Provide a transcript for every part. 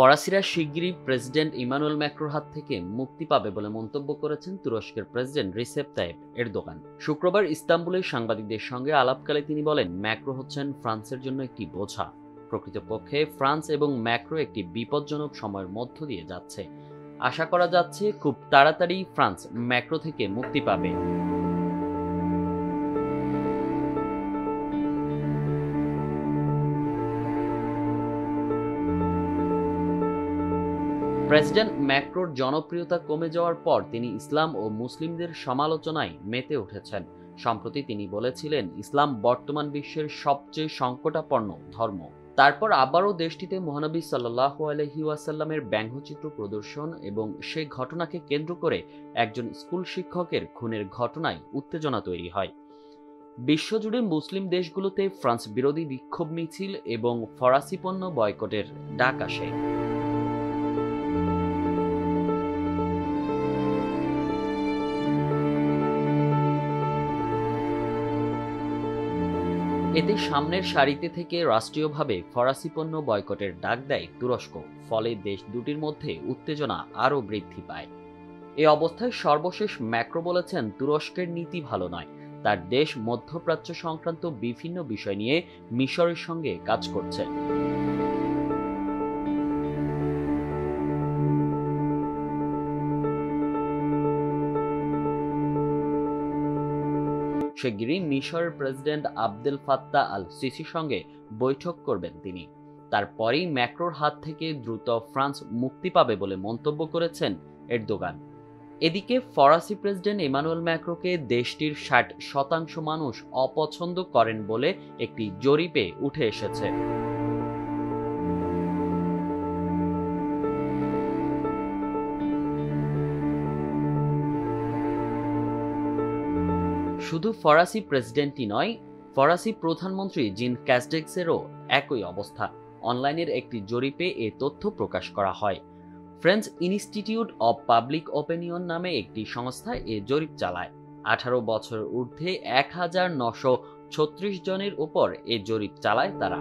ফরাসিরা শিগগিরই president Emmanuel ম্যাক্রোর হাত থেকে মুক্তি পাবে বলে মন্তব্য করেছেন তুরস্কের প্রেসিডেন্ট রিসেপ তাইপ এরদোগান। শুক্রবার ইস্তাম্বুলে সাংবাদিকদের সঙ্গে আলাপকালে তিনি বলেন, ম্যাক্রো হচ্ছেন ফ্রান্সের জন্য একটি বোঝা। প্রকৃতপক্ষে ফ্রান্স এবং ম্যাক্রো একটি বিপজ্জনক সময়ের মধ্য দিয়ে যাচ্ছে। আশা করা যাচ্ছে খুব তাড়াতাড়ি ফ্রান্স ম্যাক্রো থেকে মুক্তি পাবে। প্রেসিডেন্ট ম্যাক্রোর জনপ্রিয়তা কমে যাওয়ার পর তিনি ইসলাম ও মুসলিমদের সমালোচনায় মেতে উঠেছেন। সম্প্রতি তিনি বলেছিলেন, ইসলাম বর্তমান বিশ্বের সবচেয়ে সংকটাপন্ন ধর্ম। তারপর আবারও দেশটিতে মহানবী সাল্লাল্লাহু আলাইহি ওয়াসাল্লামের ব্যঙ্গচিত্র প্রদর্শন এবং সে ঘটনাকে কেন্দ্র করে একজন স্কুল শিক্ষকের খুনের ঘটনায় উত্তেজনা তৈরি হয়। বিশ্বজুড়ে মুসলিম দেশগুলোতে ফ্রান্স বিরোধী বিক্ষোভ মিছিল এবং ফরাসি পণ্য বয়কটের ডাক আসে। এতে সামনের সারিতে থেকে রাষ্ট্রীয়ভাবে ফরাসি পণ্য বয়কটের ডাক দেয় তুরস্ক। ফলে দেশ দুটির মধ্যে উত্তেজনা আরও বৃদ্ধি পায়। এ অবস্থায় সর্বশেষ ম্যাক্রো বলেছেন, তুরস্কের নীতি ভালো নয়। তার দেশ মধ্যপ্রাচ্য সংক্রান্ত বিভিন্ন বিষয় নিয়ে মিশরের সঙ্গে কাজ করছে। শিগগিরই মিশরের প্রেসিডেন্ট আবদেল ফাত্তাহ আল সিসির সঙ্গে বৈঠক করবেন তিনি। তারপরেই ম্যাক্রোর হাত থেকে দ্রুত ফ্রান্স মুক্তি পাবে বলে মন্তব্য করেছেন এরদোগান। এদিকে ফরাসি প্রেসিডেন্ট ইমানুয়েল ম্যাক্রোকে দেশটির ৬০% মানুষ অপছন্দ করেন বলে একটি জরিপে উঠে এসেছে। শুধু ফরাসি প্রেসিডেন্টই নয়, ফরাসি প্রধানমন্ত্রী জিন ক্যাস্টেক্সেরও একই অবস্থা। অনলাইনের একটি জরিপে এ তথ্য প্রকাশ করা হয়। French institute of public opinion নামে একটি সংস্থা এ জরিপ চালায়। 18 বছর ঊর্ধ্বে 1936 জনের ওপর এ জরিপ চালায় তারা।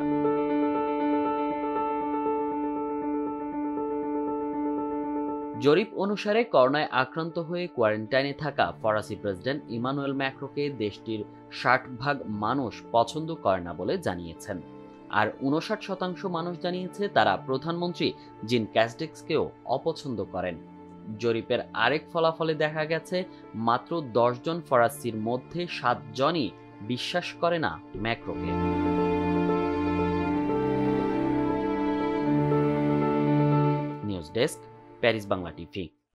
জরিপ অনুসারে করোনায় আক্রান্ত হয়ে কোয়ারেন্টাইনে থাকা ফরাসি প্রেসিডেন্ট ইমানুয়েল ম্যাক্রোকে দেশটির ৬০% মানুষ পছন্দ করে না বলে জানিয়েছেন। আর ৫৯% মানুষ জানিয়েছে তারা প্রধানমন্ত্রী জিন ক্যাস্টেক্সকেও অপছন্দ করেন। জরিপের আরেক ফলাফলে দেখা গেছে, মাত্র ১০ জন ফরাসির মধ্যে ৭ জনই বিশ্বাস করে না ম্যাক্রোকে। News desk, Paris Bangla TV.